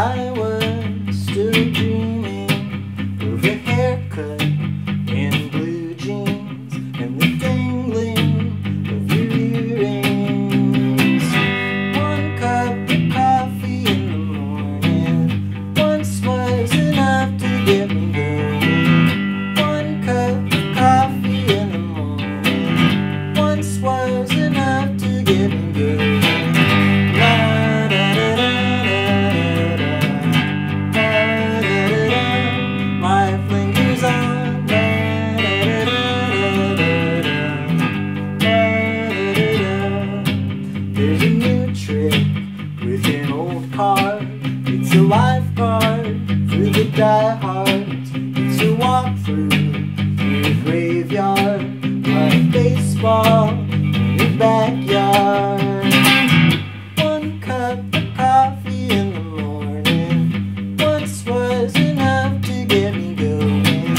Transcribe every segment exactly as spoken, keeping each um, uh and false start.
I was still dreaming of a haircut and blue jeans and the dangling of your earrings. One cup of coffee in the morning once was enough to get me going. One cup of coffee in the morning once was enough to get me going. There's a new trick with an old card. It's a life card for the diehards. It's a walk through your graveyard, like baseball in the backyard. One cup of coffee in the morning once was enough to get me going.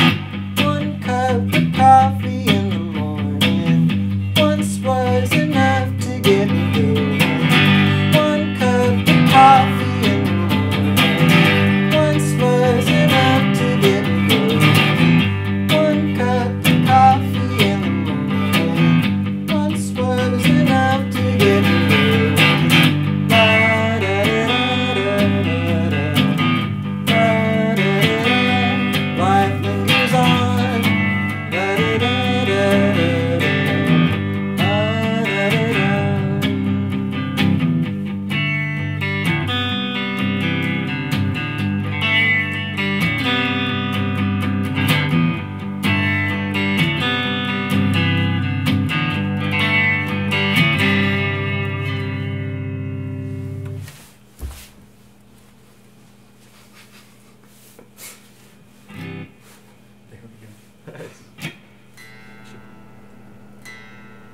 One cup of coffee in the morning once was enough to get me going.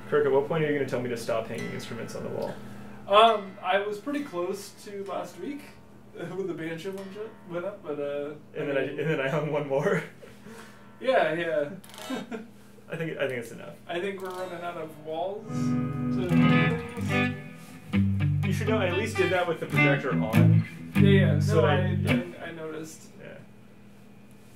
Kirk, at what point are you going to tell me to stop hanging instruments on the wall? Um, I was pretty close to last week with the banjo one went up, but uh. And then I and then I hung one more. Yeah, yeah. I think I think it's enough. I think we're running out of walls. To... You should know I at least did that with the projector on. Yeah, yeah. So no, I, I, yeah. I I noticed.